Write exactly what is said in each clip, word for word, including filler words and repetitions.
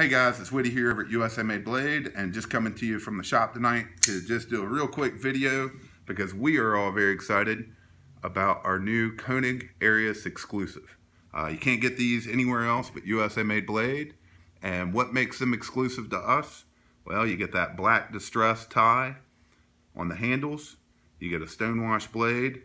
Hey guys, it's Woody here over at U S A Made Blade, and just coming to you from the shop tonight to just do a real quick video because we are all very excited about our new Koenig Arius exclusive. Uh, you can't get these anywhere else but U S A Made Blade, and what makes them exclusive to us? Well, you get that black distressed tie on the handles, you get a stonewashed blade,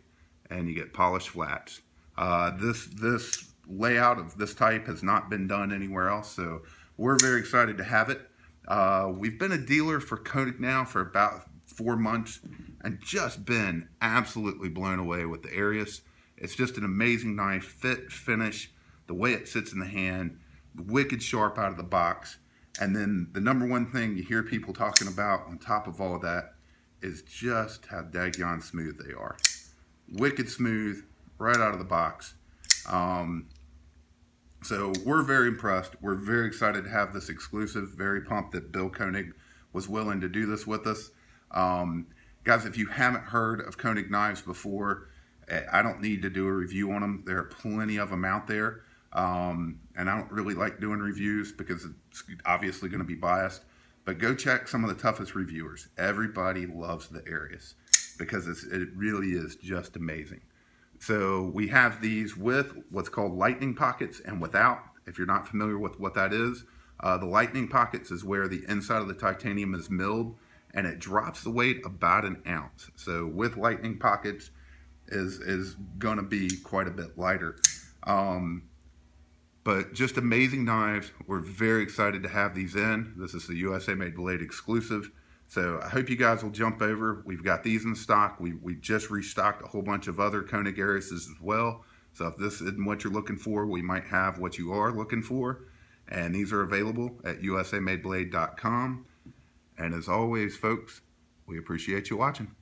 and you get polished flats. Uh, this, this layout of this type has not been done anywhere else, so we're very excited to have it. Uh, we've been a dealer for Koenig now for about four months and just been absolutely blown away with the Arius. It's just an amazing knife, fit, finish, the way it sits in the hand, wicked sharp out of the box. And then the number one thing you hear people talking about on top of all of that is just how daggone smooth they are. Wicked smooth, right out of the box. Um, So we're very impressed. We're very excited to have this exclusive. Very pumped that Bill Koenig was willing to do this with us. Um, guys, if you haven't heard of Koenig knives before, I don't need to do a review on them. There are plenty of them out there. Um, and I don't really like doing reviews because it's obviously going to be biased. But go check some of the toughest reviewers. Everybody loves the Arius because it's, it really is just amazing. So we have these with what's called lightning pockets and without. If you're not familiar with what that is, uh, the lightning pockets is where the inside of the titanium is milled and it drops the weight about an ounce. So with lightning pockets is, is going to be quite a bit lighter. Um, but just amazing knives. We're very excited to have these in. This is the U S A Made Blade exclusive. So I hope you guys will jump over. We've got these in stock. We, we just restocked a whole bunch of other Koenig Ariuses as well. So if this isn't what you're looking for, we might have what you are looking for. And these are available at U S A made blade dot com. And as always, folks, we appreciate you watching.